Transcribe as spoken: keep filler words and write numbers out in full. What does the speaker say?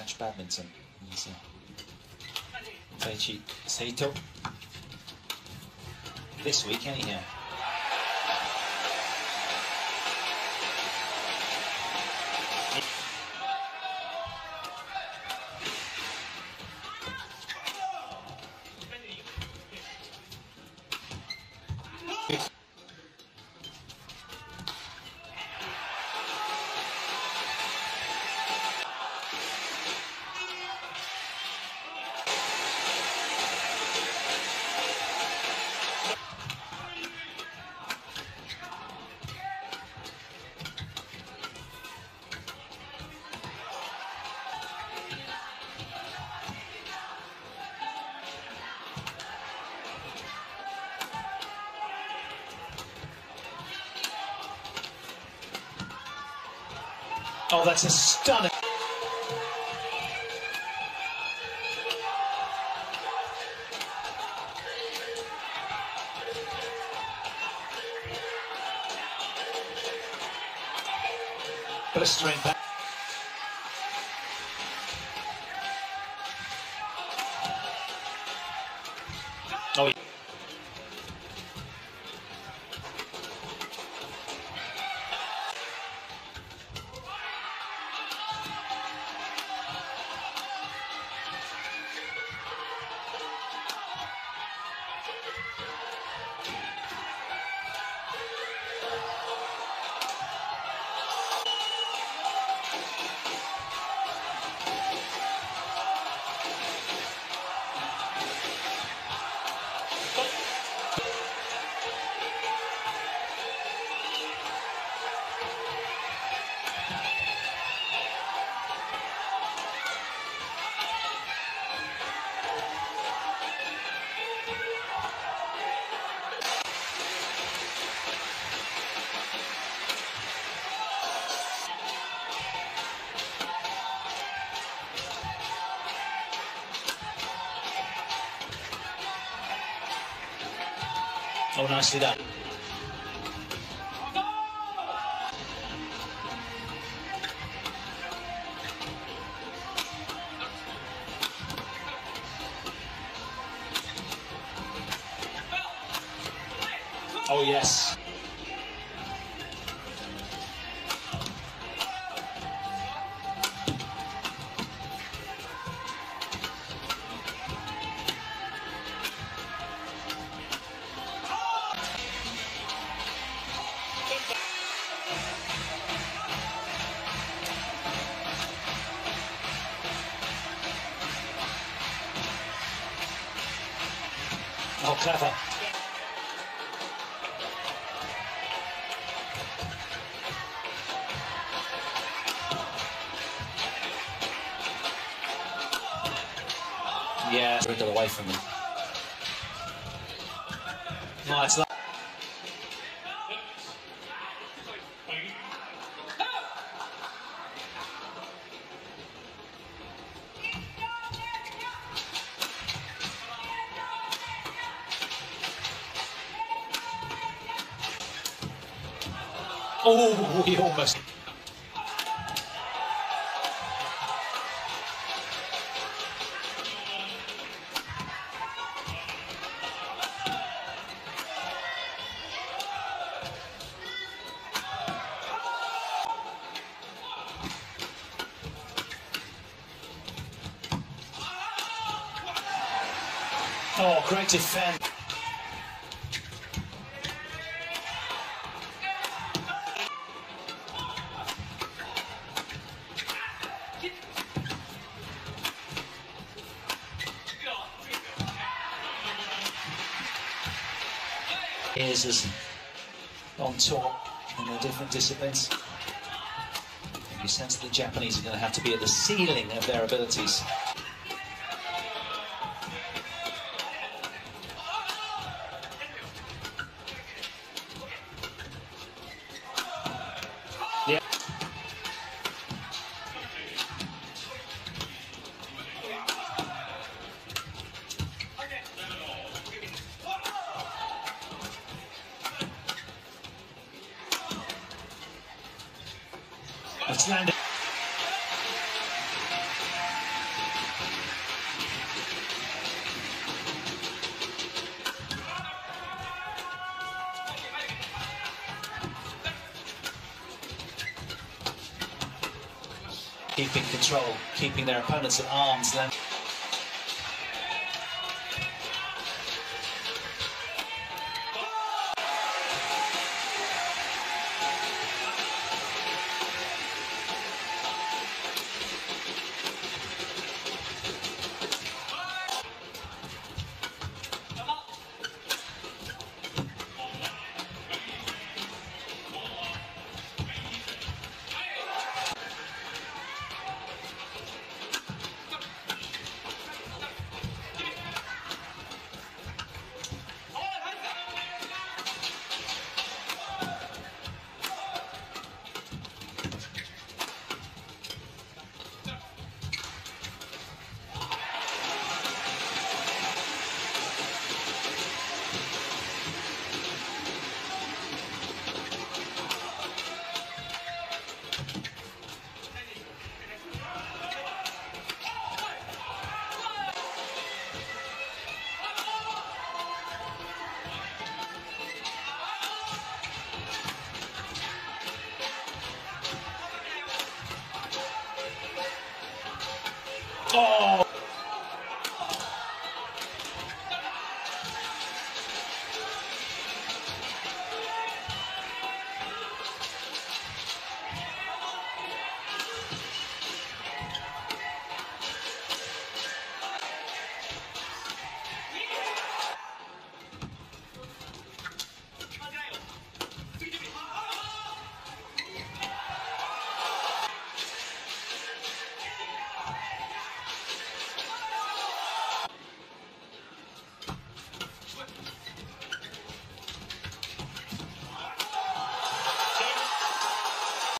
match badminton. He's uh, Taichi Saito. This week, anyhow. Oh, that's a stunning. Blistering back. Oh, yeah. Oh, nicely done. Oh, yes. Oh, clever. Yeah, wriggled away from me. No, it's not. Oh, he almost. Oh, great defense. Is as on tour in their different disciplines. You sense the Japanese are going to have to be at the ceiling of their abilities. Yeah. It's landed. keeping control, keeping their opponents at arm's length.